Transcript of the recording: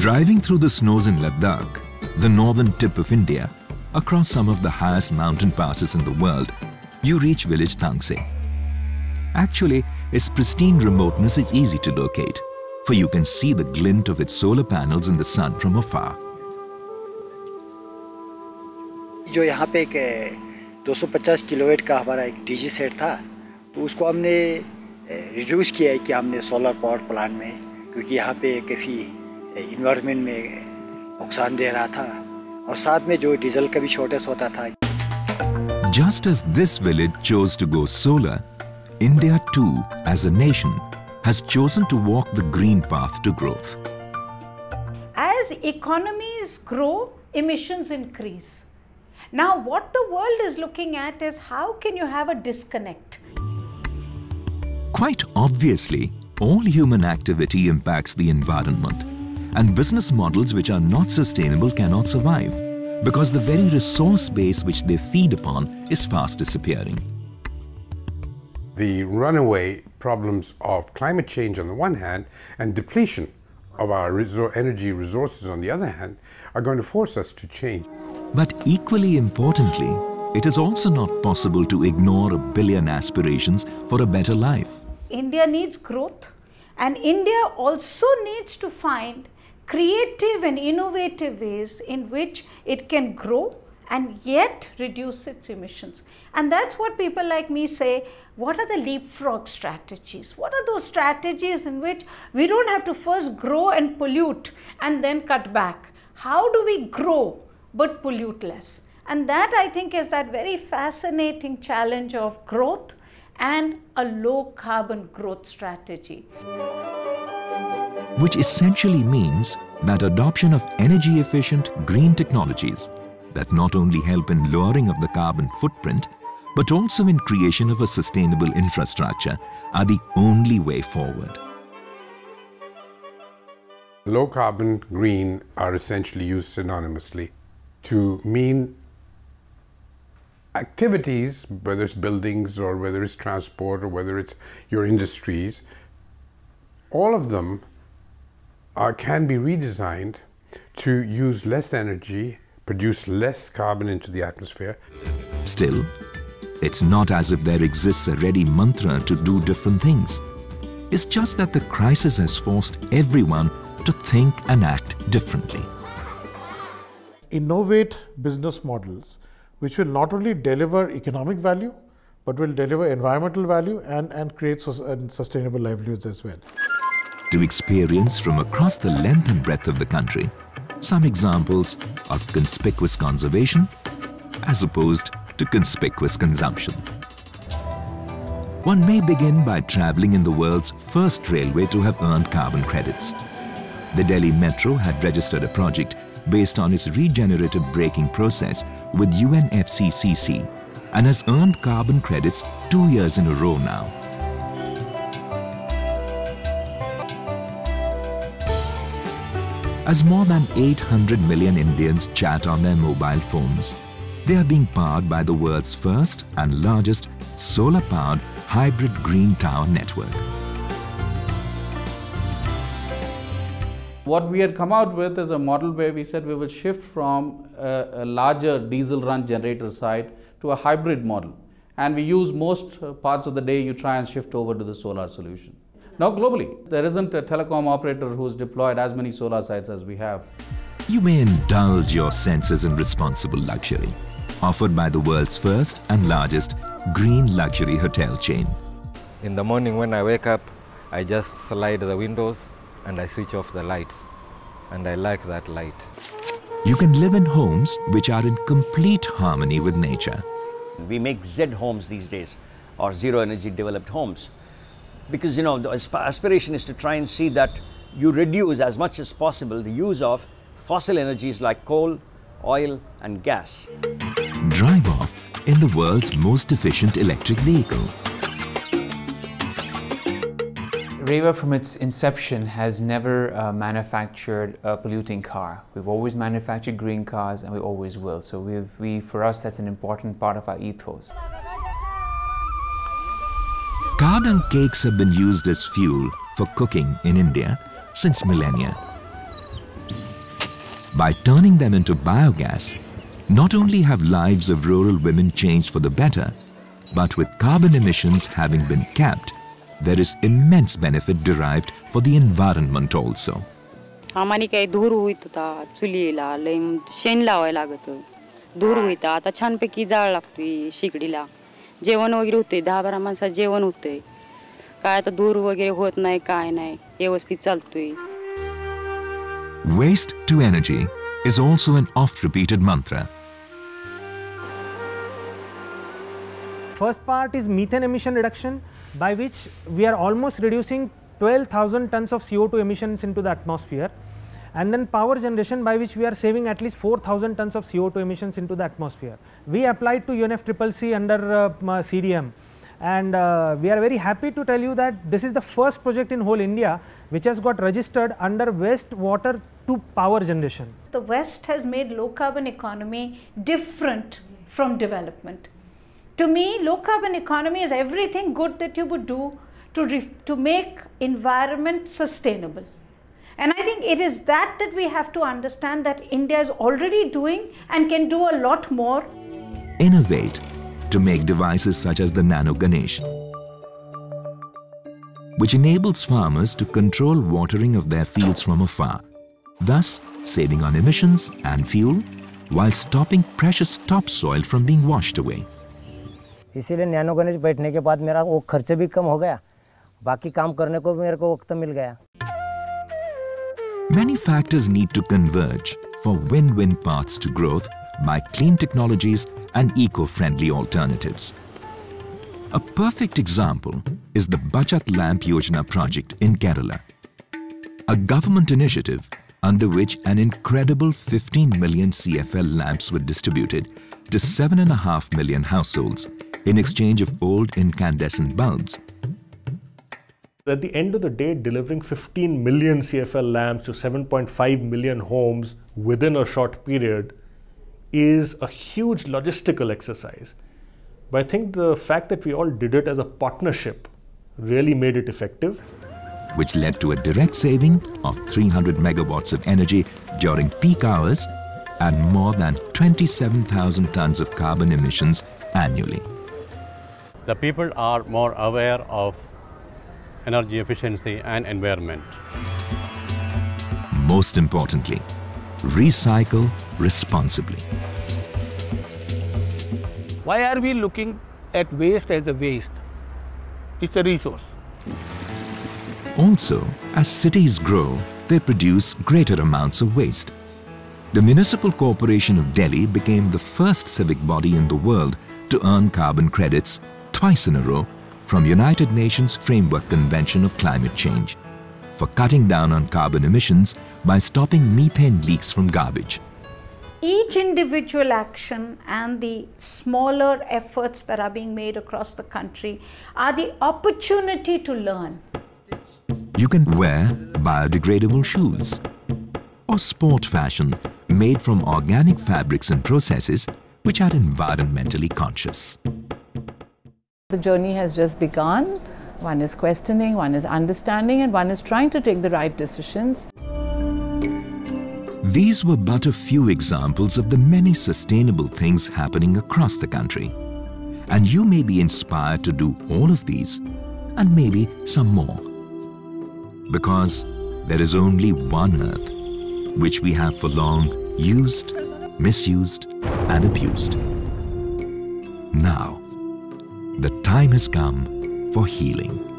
Driving through the snows in Ladakh, the northern tip of India, across some of the highest mountain passes in the world, you reach village Tangse. Actually, its pristine remoteness is easy to locate, for you can see the glint of its solar panels in the sun from afar. जो यहाँ पे के 250 kilowatt का हमारा एक DG set था, तो उसको हमने रिड्यूस किया है कि हमने सोलर पावर प्लांट में, क्योंकि यहाँ पे काफ़ी इन्वायरमेंट में नुकसान दे रहा था और साथ में जो डीजल का भी शॉर्टेज होता था. Just as this village chose to go solar, India too, as a nation, has chosen to walk the green path to growth. As economies grow, emissions increase. Now what the world is looking at is how can you have a disconnect? Quite obviously, all human activity impacts the environment, and business models which are not sustainable cannot survive because the very resource base which they feed upon is fast disappearing. The runaway problems of climate change on the one hand and depletion of our energy resources on the other hand are going to force us to change. But equally importantly, it is also not possible to ignore a billion aspirations for a better life. India needs growth, and India also needs to find creative and innovative ways in which it can grow and yet reduce its emissions. And that's what people like me say, what are the leapfrog strategies? What are those strategies in which we don't have to first grow and pollute and then cut back? How do we grow but pollute less? And that, I think, is that very fascinating challenge of growth and a low-carbon growth strategy. Which essentially means that adoption of energy-efficient green technologies that not only help in lowering of the carbon footprint, but also in creation of a sustainable infrastructure are the only way forward. Low-carbon, green are essentially used synonymously to mean activities, whether it's buildings or whether it's transport or whether it's your industries. All of them can be redesigned to use less energy, produce less carbon into the atmosphere. Still, it's not as if there exists a ready mantra to do different things. It's just that the crisis has forced everyone to think and act differently. Innovate business models which will not only deliver economic value but will deliver environmental value and create sustainable livelihoods as well. To experience from across the length and breadth of the country, some examples of conspicuous conservation as opposed to conspicuous consumption. One may begin by travelling in the world's first railway to have earned carbon credits. The Delhi Metro had registered a project based on its regenerative braking process with UNFCCC and has earned carbon credits 2 years in a row now. As more than 800 million Indians chat on their mobile phones, they are being powered by the world's first and largest solar-powered hybrid green tower network. What we had come out with is a model where we said we will shift from a larger diesel run generator side to a hybrid model, and we use most parts of the day you try and shift over to the solar solution. Now globally, there isn't a telecom operator who's deployed as many solar sites as we have. You may indulge your senses in responsible luxury, offered by the world's first and largest green luxury hotel chain. In the morning when I wake up, I just slide the windows and I switch off the lights, and I like that light. You can live in homes which are in complete harmony with nature. We make Z homes these days, or zero energy developed homes, because you know the aspiration is to try and see that you reduce as much as possible the use of fossil energies like coal, oil and gas. Drive off in the world's most efficient electric vehicle. Reva, from its inception, has never manufactured a polluting car. We've always manufactured green cars, and we always will. So for us, that's an important part of our ethos. Card and cakes have been used as fuel for cooking in India since millennia. By turning them into biogas, not only have lives of rural women changed for the better, but with carbon emissions having been capped, there is immense benefit derived for the environment also. Waste to energy is also an oft-repeated mantra. First part is methane emission reduction, by which we are almost reducing 12,000 tons of CO2 emissions into the atmosphere, and then power generation, by which we are saving at least 4,000 tons of CO2 emissions into the atmosphere. We applied to UNFCCC under CDM, and we are very happy to tell you that this is the first project in whole India which has got registered under wastewater to power generation. The West has made low carbon economy different from development. To me, low carbon economy is everything good that you would do to make environment sustainable. And I think it is that we have to understand that India is already doing and can do a lot more. Innovate to make devices such as the Nano Ganesh, which enables farmers to control watering of their fields from afar, thus saving on emissions and fuel while stopping precious topsoil from being washed away. इसीलिए nano Ganesh बैठने के बाद मेरा वो खर्चे भी कम हो गया, बाकी काम करने को मेरे को वक्त मिल गया। Many factors need to converge for win-win paths to growth by clean technologies and eco-friendly alternatives. A perfect example is the Bachat Lamp Yojana project in Kerala, a government initiative under which an incredible 15 million CFL lamps were distributed to 7.5 million households in exchange of old incandescent bulbs. At the end of the day, delivering 15 million CFL lamps to 7.5 million homes within a short period is a huge logistical exercise. But I think the fact that we all did it as a partnership really made it effective. Which led to a direct saving of 300 megawatts of energy during peak hours and more than 27,000 tons of carbon emissions annually. The people are more aware of energy efficiency and environment. Most importantly, recycle responsibly. Why are we looking at waste as a waste? It's a resource. Also, as cities grow, they produce greater amounts of waste. The Municipal Corporation of Delhi became the first civic body in the world to earn carbon credits twice in a row from United Nations Framework Convention of Climate Change for cutting down on carbon emissions by stopping methane leaks from garbage. Each individual action and the smaller efforts that are being made across the country are the opportunity to learn. You can wear biodegradable shoes or sport fashion made from organic fabrics and processes which are environmentally conscious. The journey has just begun. One is questioning, one is understanding, and one is trying to take the right decisions. These were but a few examples of the many sustainable things happening across the country. And you may be inspired to do all of these and maybe some more. Because there is only one Earth, which we have for long used, misused, and abused. Now, the time has come for healing.